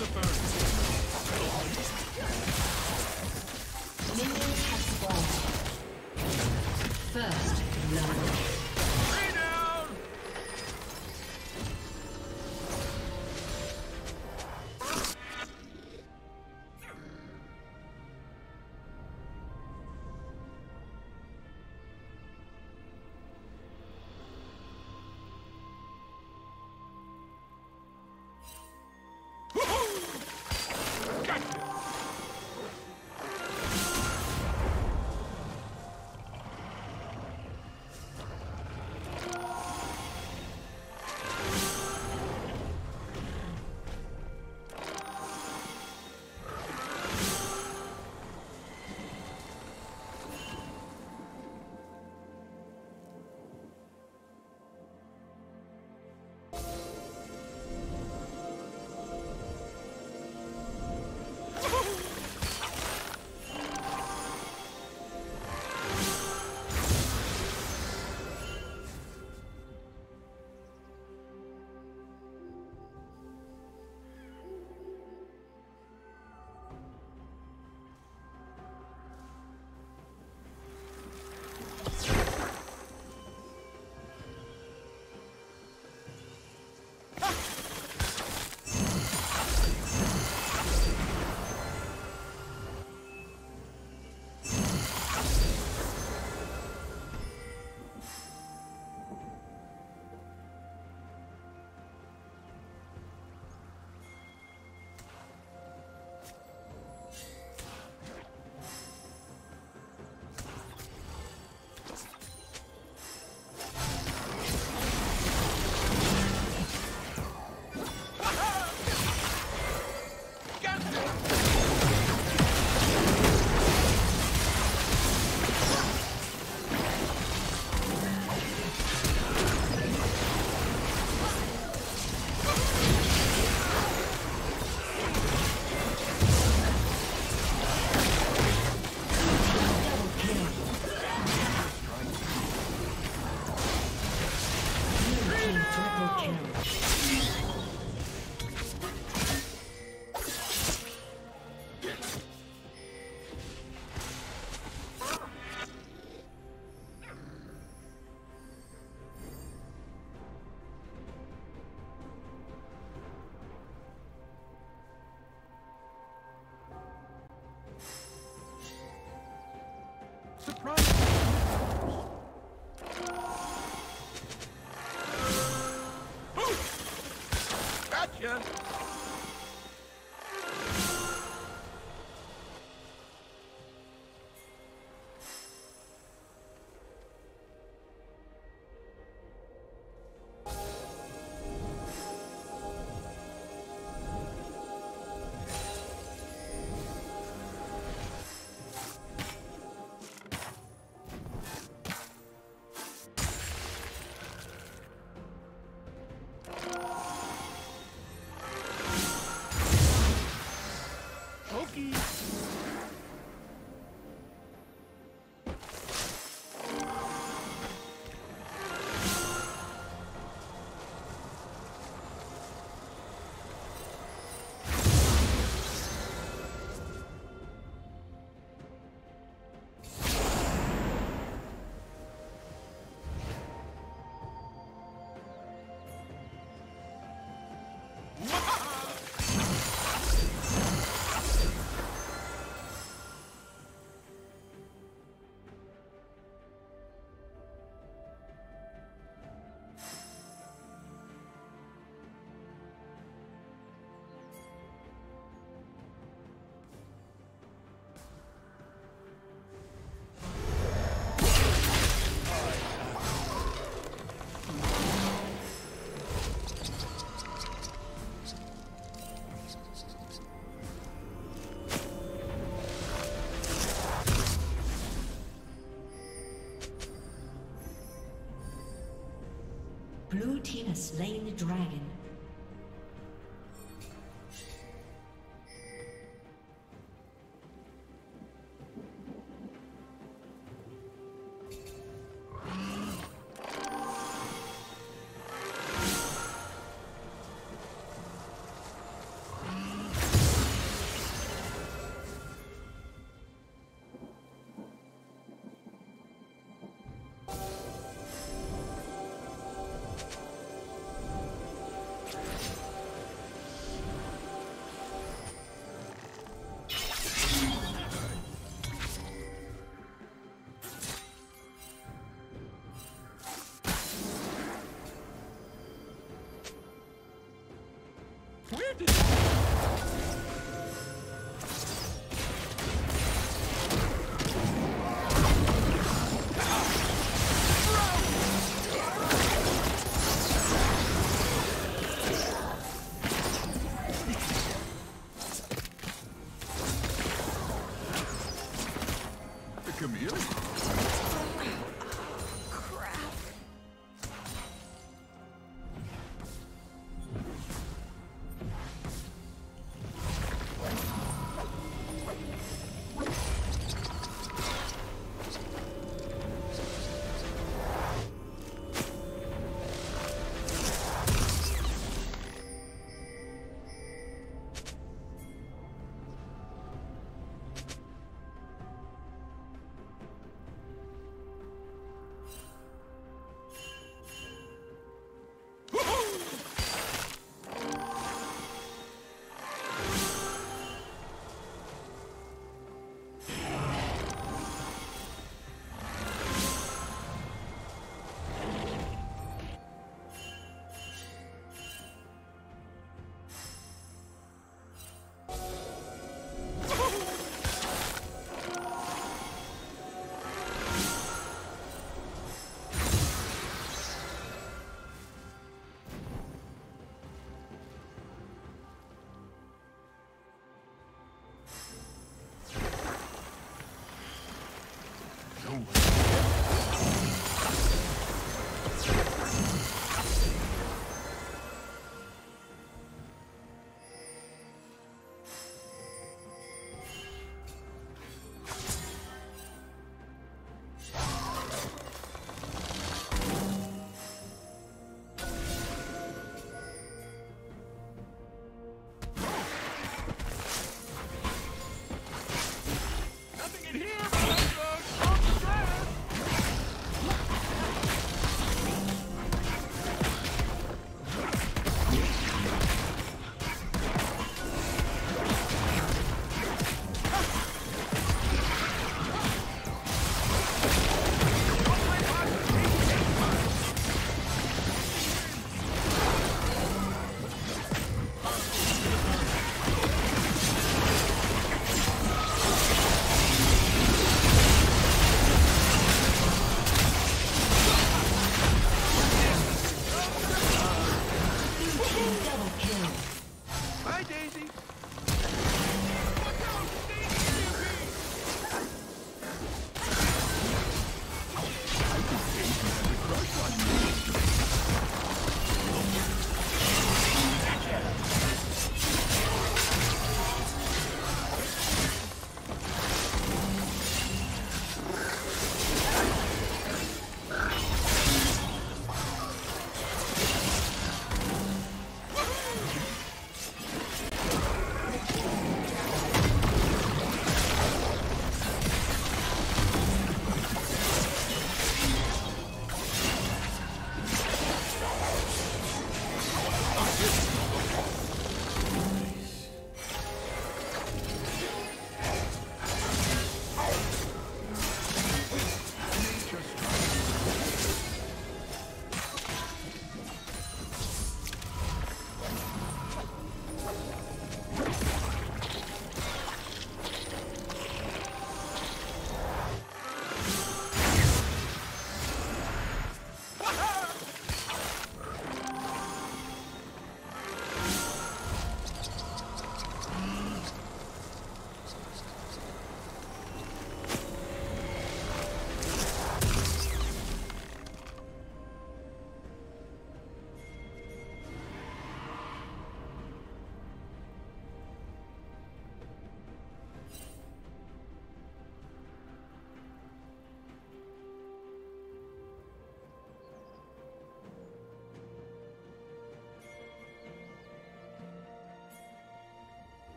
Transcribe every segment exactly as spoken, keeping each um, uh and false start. First, love. Blue team has slain the dragon.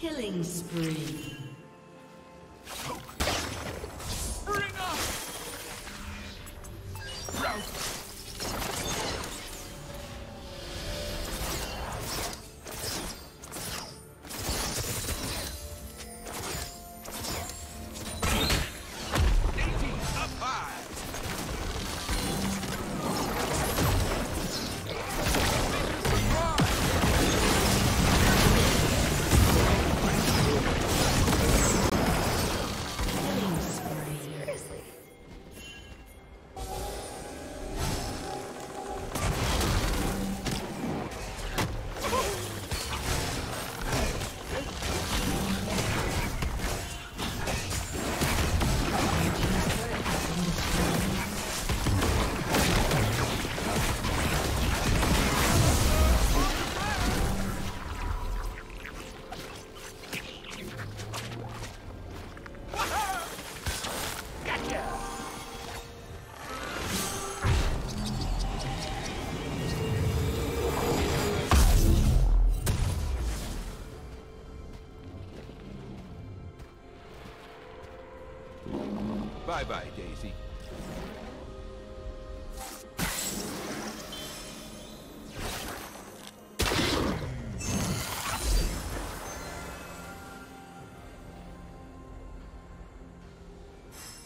Killing spree. Bring up! Rout! Bye-bye, Daisy.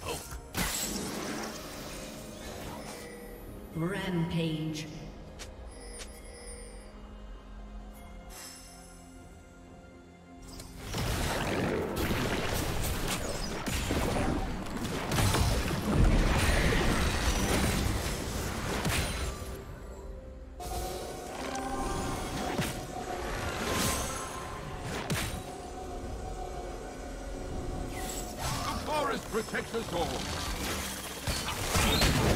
Oh. Rampage. Protect us all. Daisy!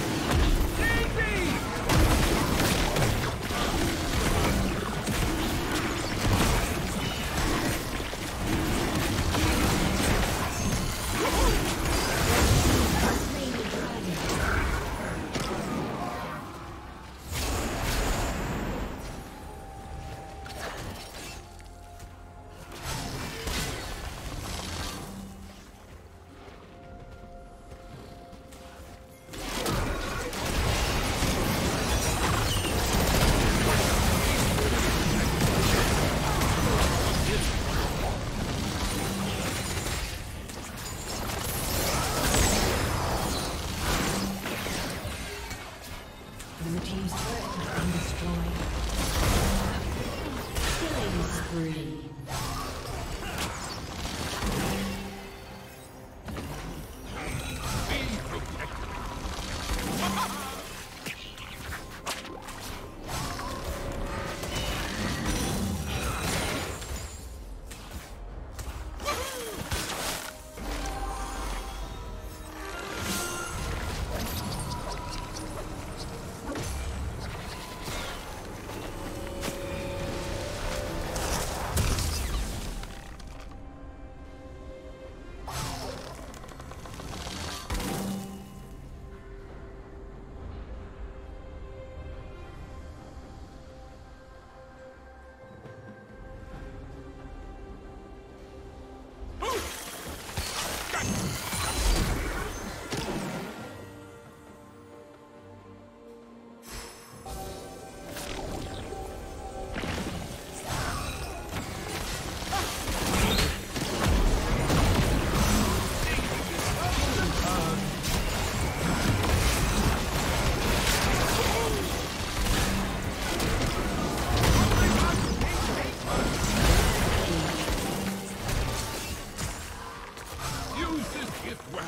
it well.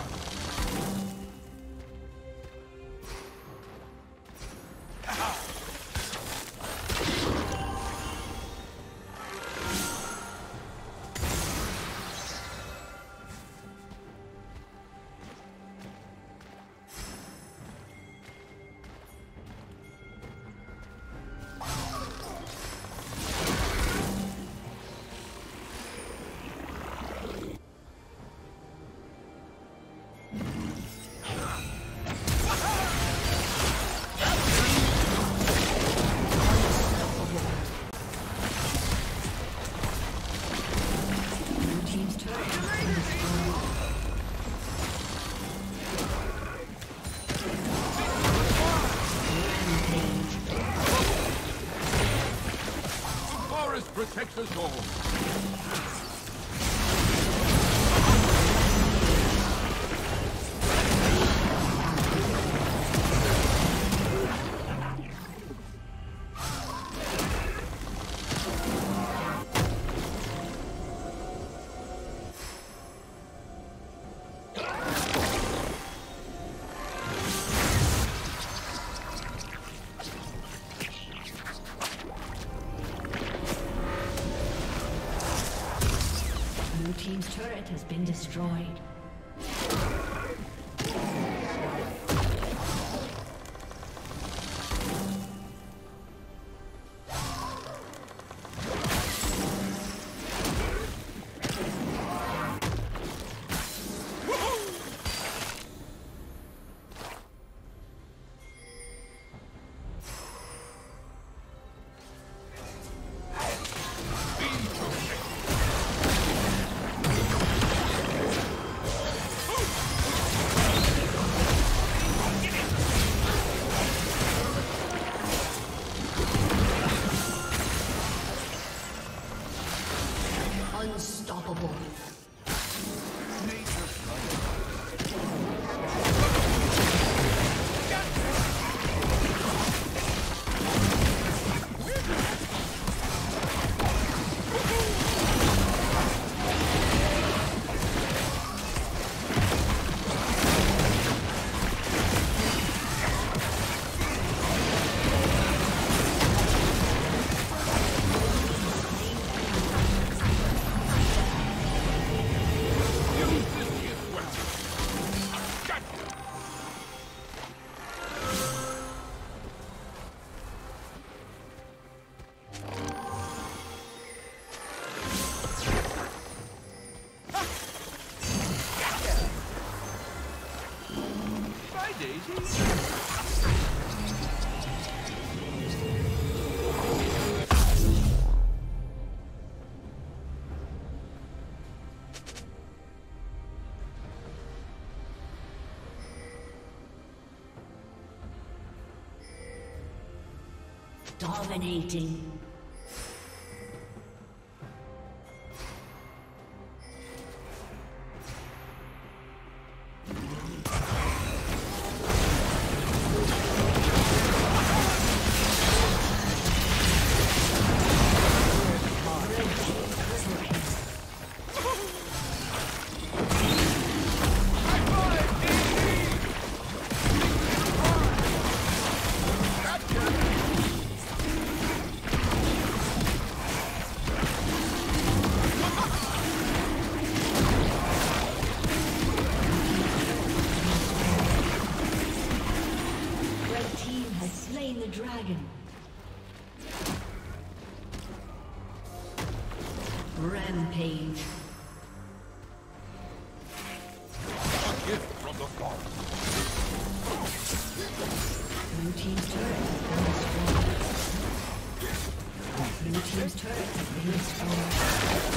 Protect us all. Team's turret has been destroyed. Dominating. Rampage. A gift from the gods. Blue team's turret has been destroyed. Blue team's turret has been destroyed. Blue team's turret has been destroyed.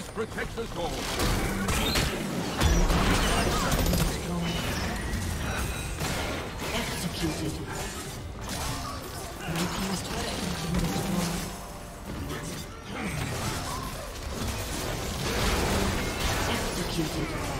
forest protects us all. Executed. My team's turret has been destroyed. Executed.